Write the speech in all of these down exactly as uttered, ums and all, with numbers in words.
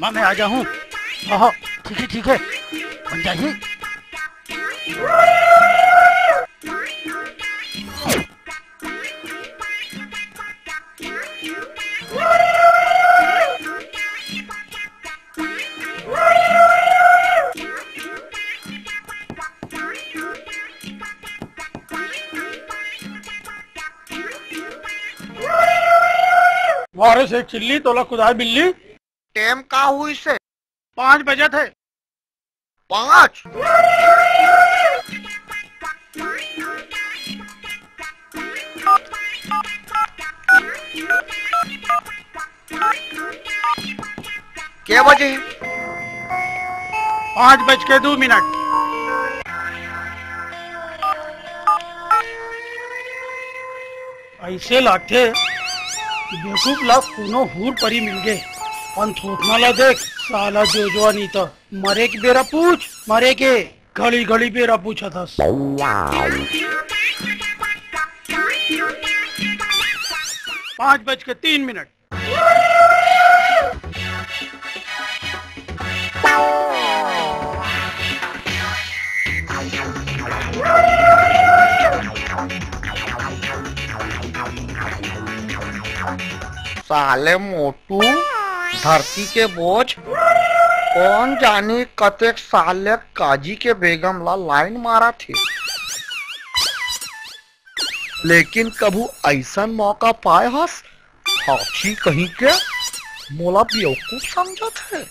मैं मैं आ जाऊँ। हाँ ठीक है ठीक है बन जाइए। वारे से चिल्ली तोला खुदा बिल्ली। टेम का हुई से पाँच बजे थे। पाँच क्या बजे? पाँच बज के दो मिनट। ऐसे लागते बेवकूफ ला कोनो हूर परी मिल गए पन थोतना ला देख साला जो जो नहीं था मरे के बेरा पूछ मरे के घड़ी घड़ी बेरा पूछा था। पाँच बज के तीन मिनट। साले मोटू धरती के बोझ कौन जाने कतेक साले काजी के बेगम ला लाइन मारा थी, लेकिन कभू ऐसा मौका पाए हस हाथी कहीं के मोला बेवकूफ समझा थे।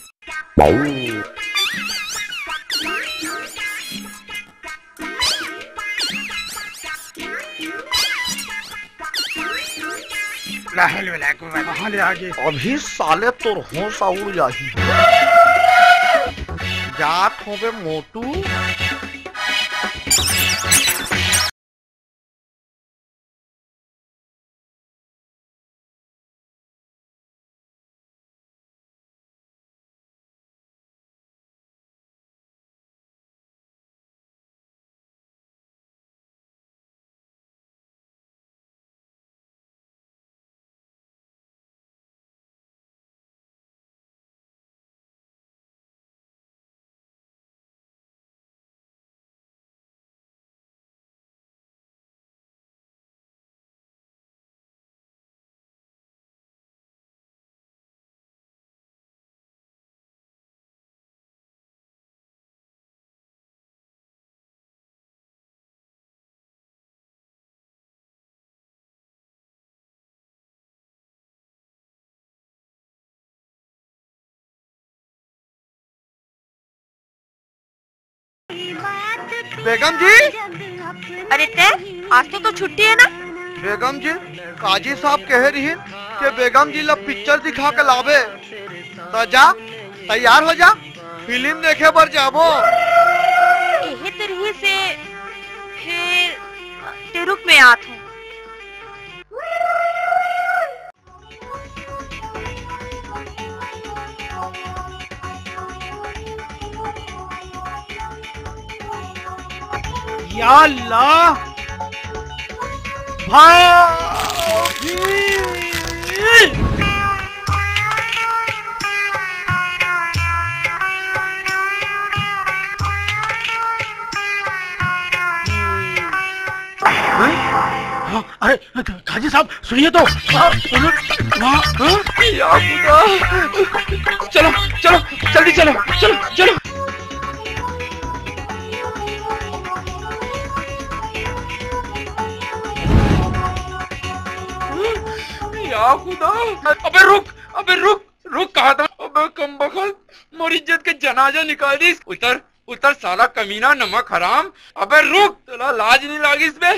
आगे। अभी साले तोर होश उड़ जाही। जात होबे मोटू। बेगम जी, अरे ते आज तो तो छुट्टी है ना। बेगम जी, काजी साहब कह रही है कि बेगम जी ला पिक्चर दिखा के लावे। तो जा तैयार हो जा, फिल्म देखे पर जाबो। एहे तरही से फिर तेरुक में आत हूँ। या अल्लाह भाई अरे काजी साहब सुनिए तो। हाँ, हाँ, हाँ। चलो चलो जल्दी चलो चलो चलो। खुदा अबे रुक अबे रुक रुक कहा था। अबे कमबख्त मोरी इज्जत के जनाजा निकाल दी। उतर उतर साला कमीना नमक हराम। अबे रुक तुला लाज नहीं लागिस बे।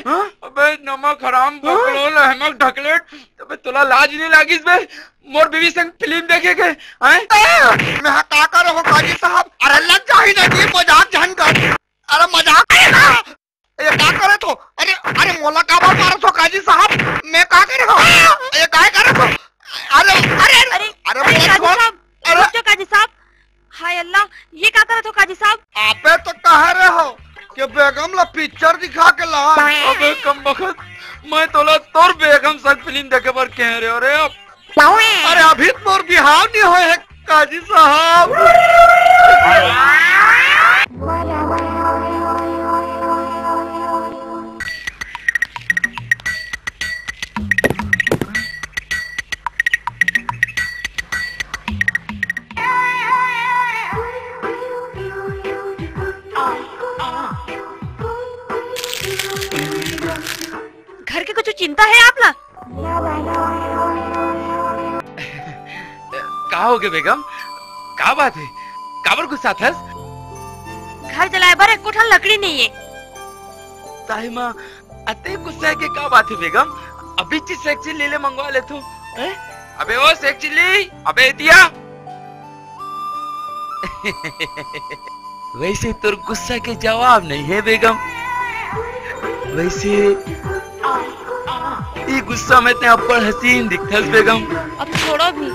अबे नमक हराम बकलोल अहमक ढकलेट। अबे तुला लाज नहीं लागिस बे मोर बीवी संग फिल्म देखे के हैं। मैं का कर रहो काजी साहब। अरे लग जाही ना जी मजाक झन कर। अरे मजाक ये का करे तो। अरे अरे मोला का बात मारो तो काजी साहब। मैं का करे हो ये काय करे हो। अरे अरे अरे अरे काजी साहब अरे तो काजी साहब हाय अल्लाह ये का करे तो काजी साहब। आपे तो कह रहे हो कि बेगम ला पिक्चर दिखा के ला। अबे कमबख्त मैं तोला तोर बेगम संग फिल्म देखे पर कह रहे हो रे। अरे अभी तोर बिहाव नहीं होए काजी साहब। घर की कुछ चिंता है आप ला? कहा हो गए बेगम, क्या बात है, काबर गुस्सा थस? घर जलाए बार एक कोठा लकड़ी नहीं है। ताई माँ अते गुस्सा है के क्या बात है बेगम? अभी चीज से एक चीज ले ले मंगवा ले तू। अबे वो से एक चीज ली, अबे दिया। वैसे तुर गुस्सा के जवाब नहीं है बेगम। वैसे ये गुस्सा में इतने अब्बड़ हसीन दिखता है बेगम। अब छोड़ो भी।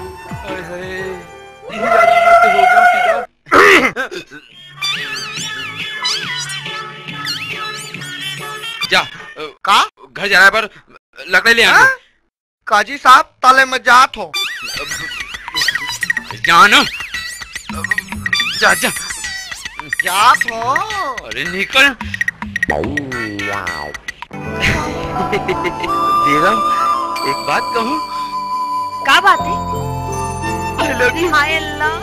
जा का घर जा रहा है पर लकड़ी ले आना। काजी साहब ताले मत जात हो। जाना जा जा जात हो। अरे निकल बेगम, एक बात कहूँ? क्या बात है? हाय अल्लाह।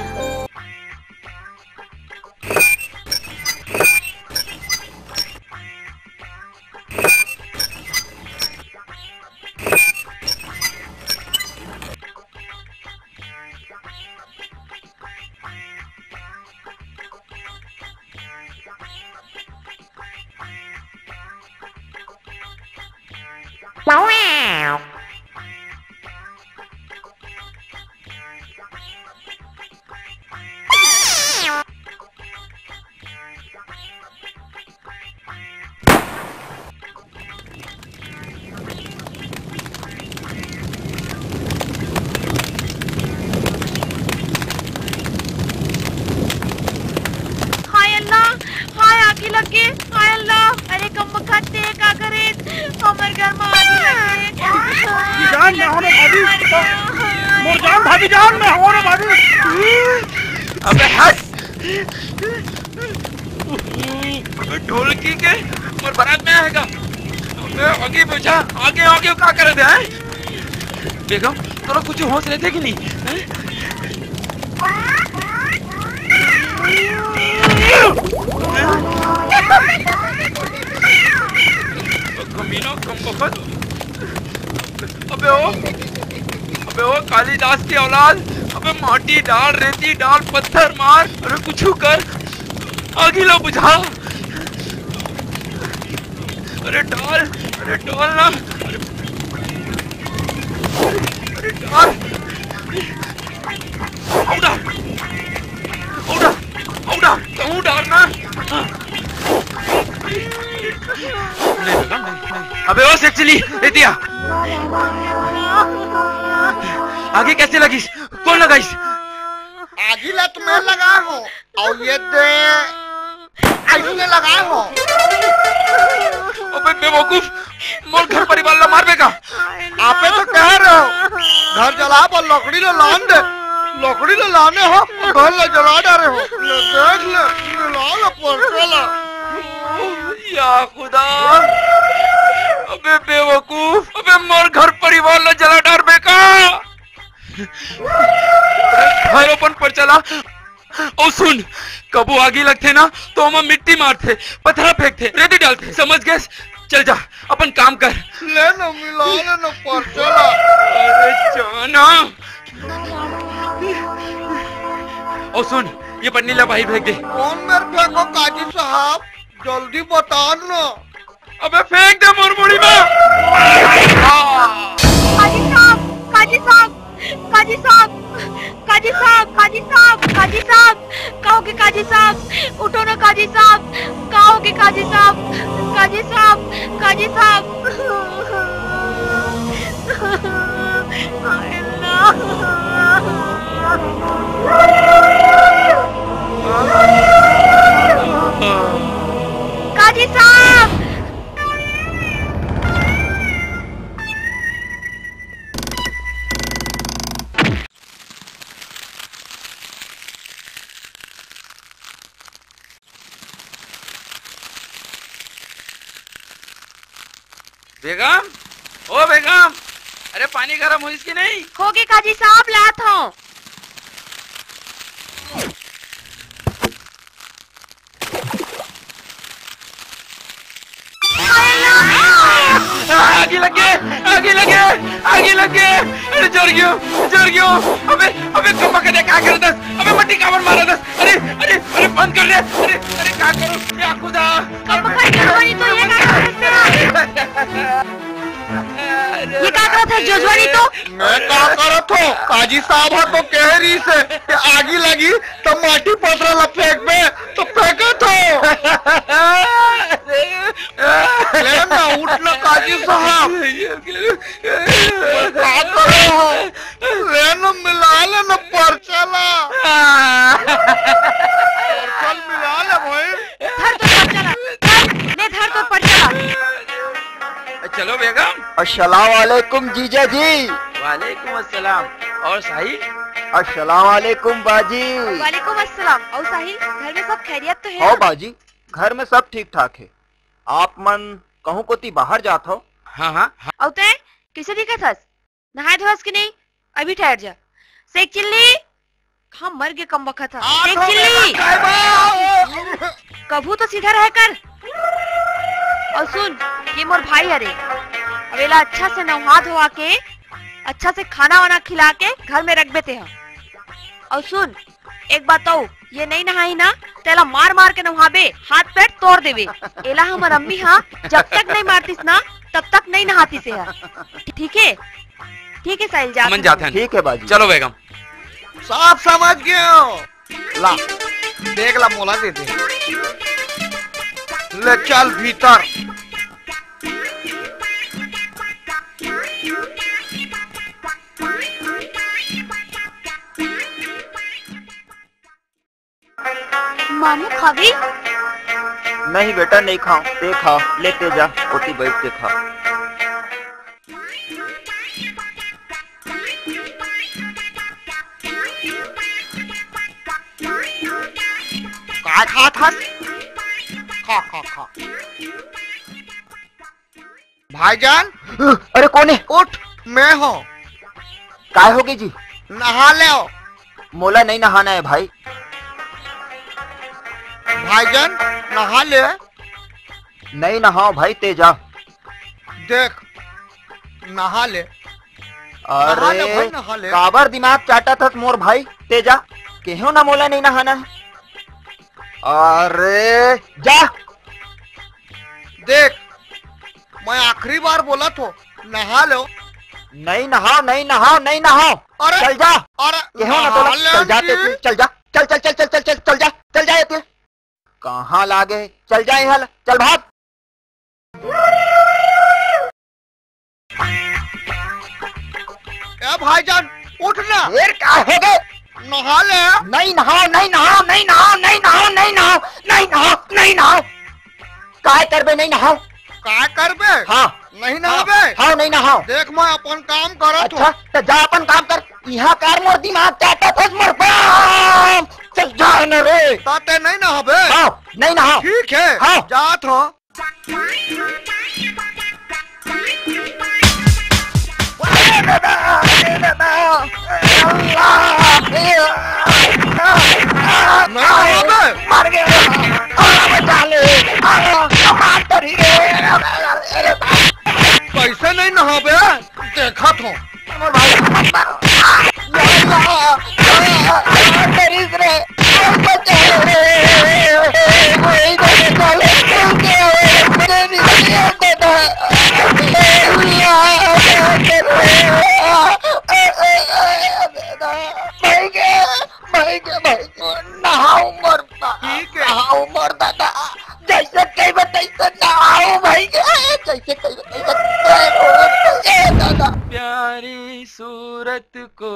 बेगम तोरा कुछ होश रहते कि नहीं? कमीना कमबख्त। अबे ओ अबे ओ कालीदास की औलाद, अबे माटी डाल, रेती डाल, पत्थर मार, अरे कुछ कर, आगे लो बुझा, अरे डाल, अरे डाल ना, अरे डाल, औड़ा, औड़ा, औड़ा, तू डाल ना, नहीं बेगम नहीं, अबे वो सेक्चुअली रेतिया, आगे कैसे लगी? कौन लगाई? आगे लत मैं लगा हो, और ये दे आगे ने लगा हो। अबे बेवकूफ, मोर घर परिवार ला मार बेगा। आपे तो कह रहे हो, घर जला पर लकड़ी ला लान दे, लकड़ी ला लाने हो, घर ला जला डाले हो, ले देख ले, ले लाल पड़के ला। या खुदा, अबे बेवकूफ, अबे मोर घर परिवार ला जला डाल बेगा। घर ओपन पर चला, ओ सुन, कबू आगी लगते ना तो हम मिट्टी मारते, पत्थर फेंकते, रेती डालते, समझ गए? चल जा अपन काम कर। ले ना मिला ले ना पर चला। अरे जाना। ओ सुन, ये पन्नी ला भाई फेंक दे। कौन मेरे फेंको काजी साहब, जल्दी बता ना। अबे फेंक दे मुरमुड़ी में। काजी साहब, काजी साहब, काजी साहब, काजी साहब, काजी साहब, काजी साहब, कहोगे काजी साहब, उठो ना काजी साहब, कहोगे काजी साहब, काजी साहब, काजी साहब। काजी साहब बेगम, ओ बेगम, अरे पानी गर्म हो इसकी नहीं होगी काजी साहब लात हो। आगे लगे, आगे लगे, आगे लगे, अरे जड़ गयो, जड़ गयो, अबे अबे कम्मा करे क्या करे दस, अबे मट्टी कावन मारा दस, अरे अरे अरे बंद कर दे, अरे अरे क्या करूं, क्या खुदा, कम्मा करे जोजवानी तो ये क्या करो, ये क्या करो था जोजवानी तो, मैं क्या करो था, काजी साहब हाँ तो कह रही से, आगे लगी तो माटी पत्रा लपेट में तो फेंका था। लेना उठना काजी साहब, क्या करो लेना मिला लेना परचला, परचल मिला ले भाई, धर तो परचला, नहीं धर तो परचला। चलो बेगम, अस्सलाम वालेकुम जीजा जी। वालेकुम अस्सलाम। और साहिल? अस्सलाम वालेकुम बाजी। वालेकुम अस्सलाम। और साहिल, घर में सब खैरियत तो है? हाँ बाजी, घर में सब ठीक ठाक है। आप मन कहूं कोती बाहर जात हो? हाँ हाँ हाँ। औते किसे दिखत हस? नहाए धोस कि नहीं? अभी ठहर जा। शेख चिल्ली खा मर गए कम वक्त था। शेख चिल्ली कभू तो सीधा रह कर। और सुन ये मोर भाई अरे अवेला अच्छा से नहा धोवा के अच्छा से खाना वाना खिला के घर में रख बेते हैं। और सुन एक बात तो ये नहीं नहाई ना तेला मार मार के नहाबे हाथ पैर तोड़ देवे। एला हमार अम्मी हाँ जब तक नहीं मारतीस ना तब तक नहीं नहाती से है। ठीक है ठीक है साहिल जा मन जाते हैं। ठीक है बाजी। चलो बेगम। साफ समझ गयो। ला देख ला मोला दे दे ले चल भीतर। मामू खावी? नहीं बेटा नहीं खाऊं, ते खा, लेते जा, कोती बैठ के खा। का खात हस? खा खा खा। भाईजान? अरे कौन है? उठ, मैं हूँ। काय होगी जी? नहा ले। मोला नहीं नहाना है भाई। भाईजान नहा ले। नहीं नहाओ भाई तेजा। देख नहा ले। अरे काबर दिमाग चाटा था मोर भाई तेजा क्यों ना मोला नहीं नहाना है। अरे जा देख मैं आखिरी बार बोला तो नहा लो। नहीं नहाओ नहीं नहाओ नहीं नहाओ। अरे चल जा। अरे क्यों ना बोला चल जा चल जा चल चल चल चल चल चल जा चल जा तू कहाँ लागे चल जाए हल चल भाग। ए भाईजान उठना। फिर क्या होगा? नहा ले। नहीं नहाओ नहीं नहाओ नहीं नहाओ नहीं नहाओ नहीं नहाओ नहीं नहाओ नहीं नहाओ। काय करबे नहीं नहाओ? काय करबे? हाँ नहीं नहाबे। हाँ नहीं नहाओ। देख मैं अपन काम करत हूँ। अच्छा जा अपन काम कर। यहाँ कार मोर दिमाग चाहता था मोर बाम चल जा न रे ताते नहीं नहा बे। हाँ नहीं नहा। ठीक है हाँ जात हो। मर गया बचा ले कैसे नहीं नहा बे देखा थो नहाऊ मरता नहाऊ मरता था जैसे कई बार तैसे नहाऊ भाई जैसे कई बार प्यारी सूरत को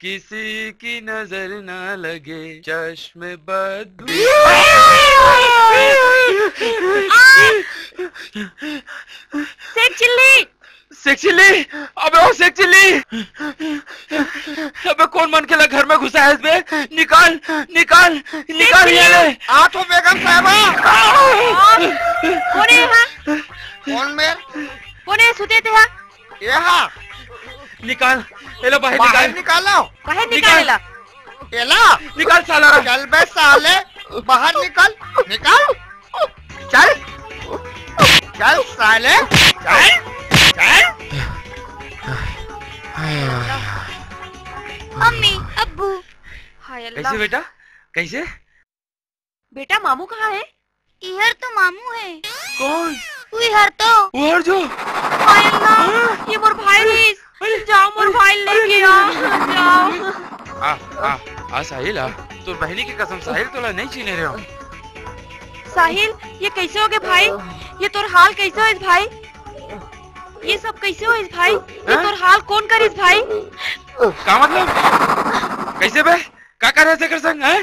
किसी की नजर ना लगे चश्मे बद। शेख चिल्ली शेख चिल्ली अबे ओ शेख चिल्ली अबे कौन मन के ला घर में घुसा है इसमें निकाल निकाल निकाल ये ले। आठो बेगम साहबा कौन है? कौन मेरे कोने सुते थे हा? ये हा निकाल एलो बाहर निकाल निकालो बाहर निकाल एला निकाल साला चल बे साले बाहर निकाल निकाल चल चल साले चल चल मम्मी अब्बू हाय अल्लाह कैसे बेटा कैसे बेटा मामू कहाँ है इधर तो मामू है कौन उहर तो उहर जो हाय अल्लाह ये मोर भाई लीस जाओ मोर भाई लेके आओ जाओ आ आ आ साहिल आ तू बहनी की कसम साहिल तोला नहीं चीने रहे हो साहिल ये कैसे हो गए भाई ये तोर हाल कैसे हो इस भाई ये सब कैसे हो इस भाई ये तोर हाल कौन कर इस भाई का मतलब कैसे बे का कर ऐसे कर संग है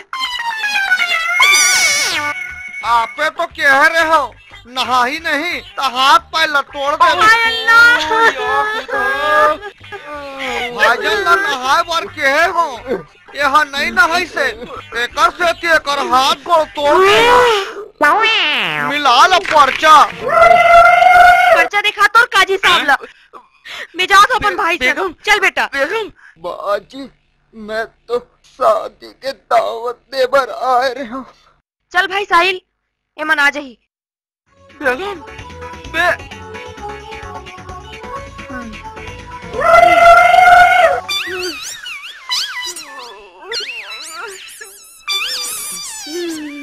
आपे तो कह रहे हो नहा ही नहीं तो हाथ पैर लटोड़ दे भाईजन नहाए बार केहे हो यहाँ नहीं नहाई से एक से कर हाथ को तोड़ मिला ला पर्चा पर्चा दिखा तोर काजी साहब ला मैं जाओ तो अपन भाई से चल बेटा बाजी मैं तो शादी के दावत दे बर आ रहे हूँ चल भाई साहिल एमन आ जाही बेगम बे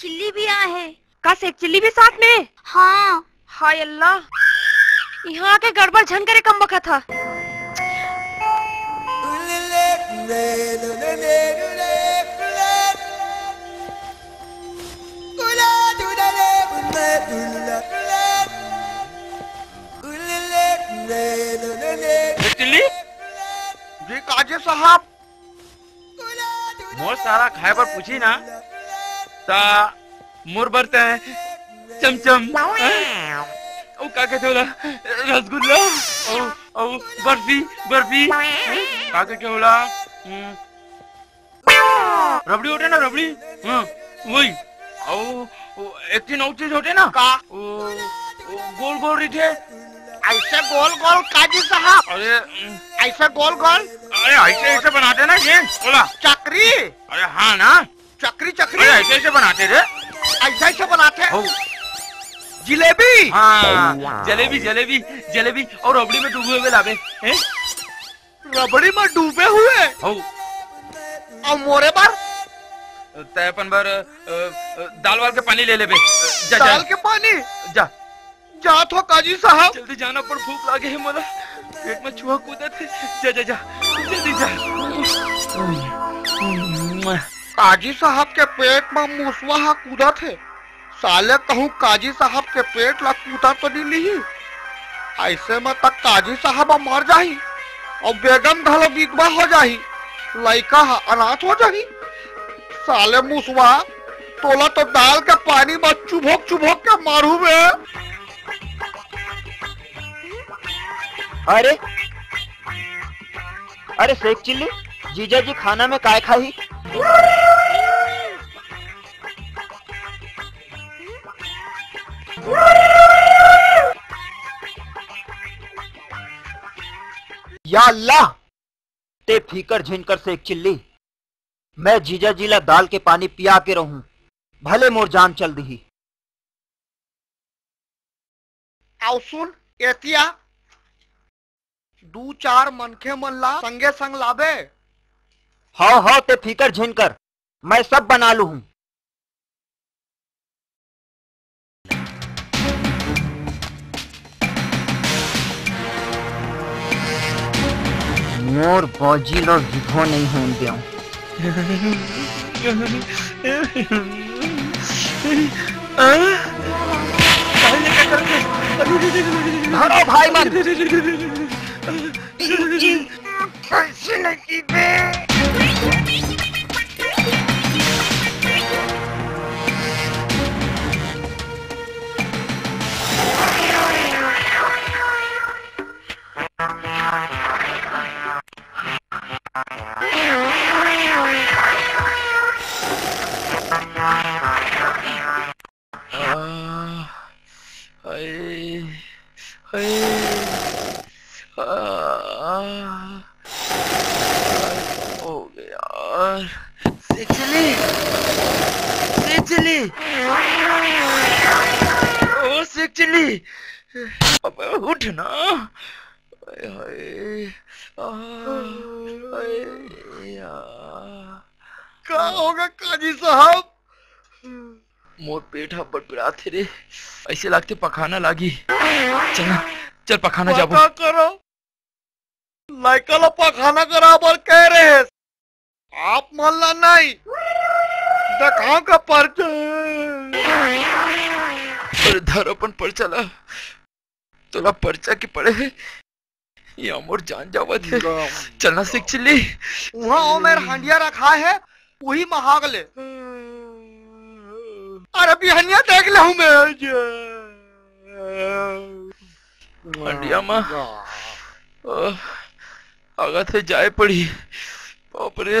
चिल्ली भी आए है का से चिल्ली भी साथ में हाँ हाय अल्लाह यहाँ के गड़बड़ झन करे कम बखा था चिल्ली जी काजी साहब मोर सारा खाए पर पूछी ना मोर बरते हैं चमचम ओ का होला रसगुल्ला ओ ओ बर्फी बर्फी का के होला रबड़ी होते ना रबड़ी हां वही ओ एक दिन और चीज होते ना का गोल गोल रिठे ऐसे गोल गोल काजी साहब अरे ऐसे गोल गोल अरे ऐसे ऐसे बनाते ना ये होला चकरी अरे हां ना चक्री चक्री ऐसे ऐसे बनाते रे ऐसे ऐसे बनाते जिलेबी हाँ जलेबी जलेबी जलेबी और रबड़ी में डूबे हुए लावे हैं रबड़ी में डूबे हुए हो और मोरे बार तयपन बार दाल वाल के पानी ले ले बे जा दाल के पानी जा जा थो काजी साहब जल्दी जाना पर भूख लागे है मला पेट में चूहा कूदा थे जा जा जा जल्दी जा काजी साहब के पेट में मुसवा कूदा थे साले कहूँ काजी साहब के पेट ला कूदा तो नहीं ली ऐसे में तक काजी साहब मर जाही और बेगम घलो विधवा हो जाही लड़का अनाथ हो जाही साले मुसवा टोला तो दाल का पानी में चुभोक चुभोक के मारू में। अरे अरे शेख चिल्ली, जीजा जी खाना में काय खाई? या अल्लाह, ते फीकर झिनकर शेख चिल्ली, मैं जीजा जी ला दाल के पानी पिया के रहूं, भले मोर जान चल दी। आउ सुन एतिया, दू चार मनखे मन ला संगे संग लाबे। हाँ हाँ ते फीकर झिनकर, मैं सब बना लू हूं। मोर बौजी लोग दिखो नहीं होन दिया। धरो भाई मन। उठ ना। क्या होगा काजी साहब? मोर पेट हा बड़बड़ा थे रे, ऐसे लागते पखाना लागी। चलना चल पखाना जाबो। पता करो लायका ला पखाना करा बर कह रहे हैं, आप मल्ला नहीं देखाओ का पर्चा। अरे धर अपन पर्चा ला, तोला पर्चा के पड़े है या मोर जान जावत है। चलना सीख चिल्ली, वहाँ ओ मेर हंडिया रखा है, वही महाग ले। अरे बिहनिया देख ले हूँ मैं हंडिया माँ। आगा थे जाए पड़ी, बाप रे।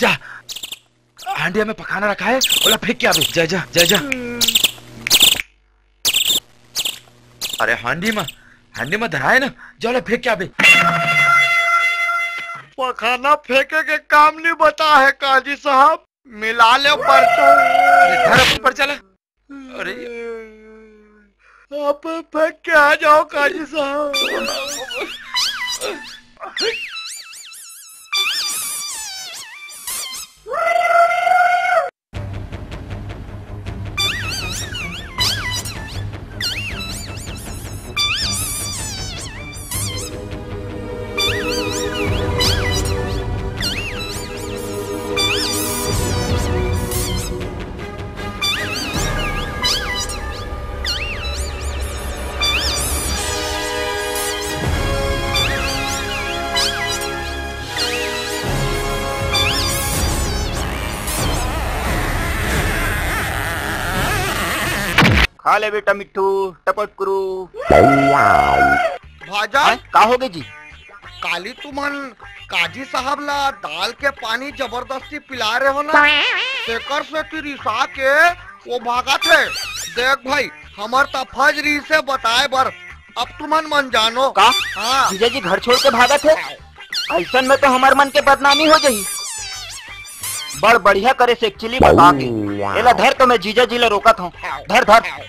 जा, हांडिया में पकाना रखा है, ओला फेंक के आवे। जा जा जा जा। अरे हांडी में हांडी में धराए ना, जा ओला फेंक के आवे। पकाना फेंके के काम नहीं बता है काजी साहब, मिला ले पर्चा। अरे पर चला। अरे आप फेंक के आ जाओ काजी साहब। ले बेटा मिट्ठू, टपट करू भाजा। का होगे जी? काली तुमन काजी साहब ला दाल के पानी जबरदस्ती पिला रहे हो ना, तेकर से की रिसा के वो भागा थे। देख भाई, हमर तफज री से बताए बर अब तुमन मन जानो का हाँ। जीजा जी घर छोड़ के भागा थे, ऐसा में तो हमार मन के बदनामी हो जाही। बड़ बढ़िया करे से एक्चुअली बता के एला धर, तो मैं जीजा जी ला रोकत हूँ। धर धर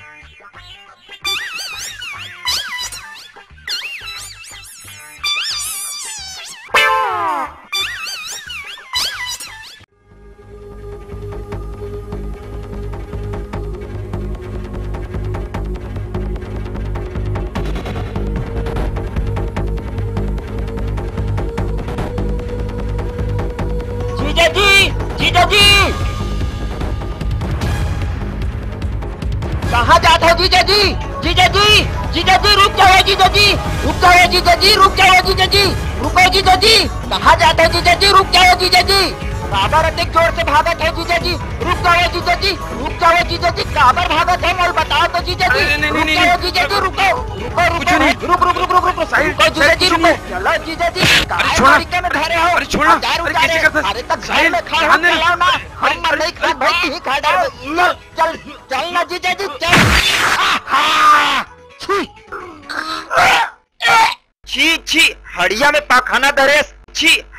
जीजा जी, जीजा जी, जीजा जी रुक जाओ, जीजा जी रुक जाओ, जीजा जी रुक जाओ, जीजा जी रुको, जीजा जी कहाँ जाते हो जीजा जी, रुक जाओ जीजा जी। काबर अधिक जोर से भागत है जीजा जी, रुक जाओ जीजा जी, रुक जाओ जीजा जी, काबर भागत है मोल बताओ तो जीजा जी। रुक जाओ जीजा जी, रुको रुको रुको रुक रुक रुक रुक रुको साइड, जीजा जी रुको, चलो जीजा जी कहाँ में धरे हो, अरे तक घर में खा हो चलाओ ना, हम नहीं खा भाई ही खा डालो, चल चल ना जीजा जी चल। छी छी हड़िया में पाखाना धरेस, छी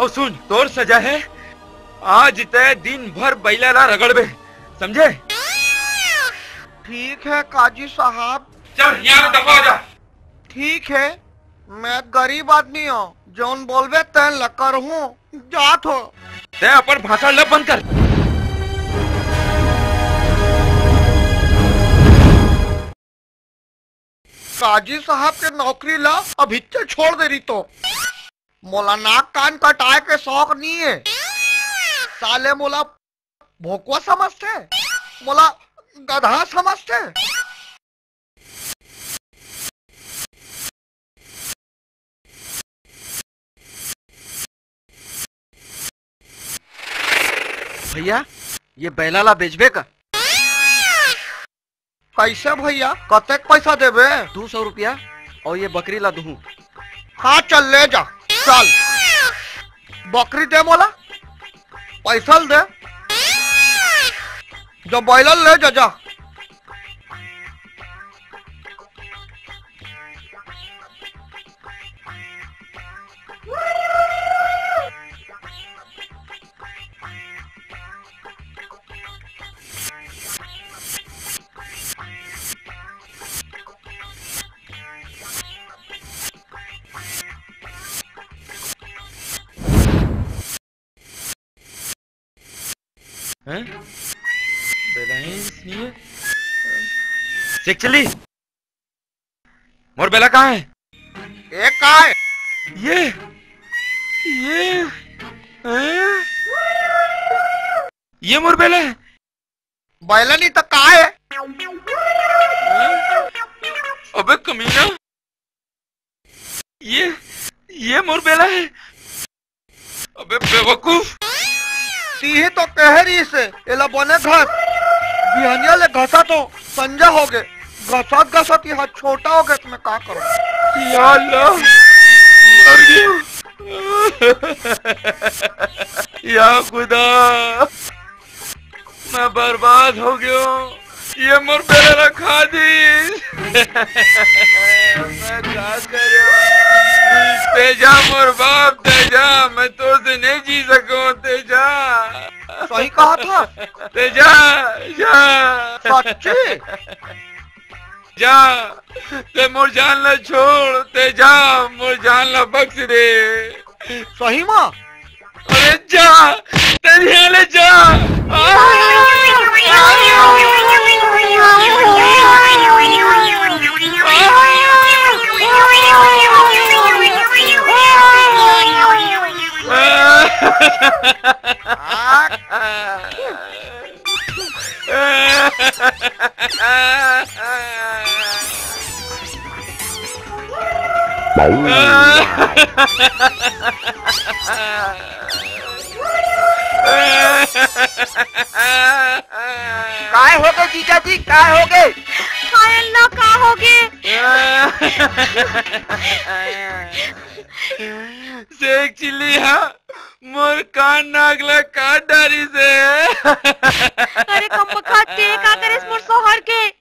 और सुन तोर सजा है आज तय दिन भर बैला ला रगड़बे, समझे? ठीक है काजी साहब। चल यहाँ दफा जा। ठीक है मैं गरीब आदमी हूँ, जौन बोलबे तय लकर हूँ जात हो। तय अपन भाषा लब बंद कर। काजी साहब के नौकरी ला अभी छोड़ दे रही, तो मोला नाक कान कटाए के शौक नहीं है, साले मोला भोकवा समझते, मोला गधा समझते। भैया ये बैला ला बेचबे का? पैसे भैया कतेक पैसा देबे? दो सौ रुपया। और ये बकरी ला दूँ? हाँ चल ले जा, चल बकरी दे मोला, पैसा दे, जब बैला ले जा जा। चली मोर बेला कहाँ है? एक कहाँ है? ये ये ए? ये मोर बेला है? बैला नहीं तो कहाँ है? अबे कमीना ये ये मोर बेला है? अबे बेवकूफ सीहे तो कह रही से एला बने घास बिहनिया ले घसा तो संजा हो गए, घसात घसात यहाँ छोटा हो गया, इसमें क्या करो या खुदा मैं बर्बाद हो गया, ये मोर बेला खा दी मैं क्या करूं, तेजा मोर बाप तेजा, मैं तो से नहीं जी सकूं तेजा। सही कहा था तेजा, जा सच्ची जा, ते मोर जान ला छोड़ तेजा, मोर जान ला बख्श दे। सही माँ? अरे जा तेरे ले जा। काय हो गए जीजा जी, काय हो गए? हाय अल्लाह, क्या हो गए? देख चिल्ली, हाँ मोर कान नागला काट डारी से। अरे कम बखा, देख आकर इस मोर सोहर के।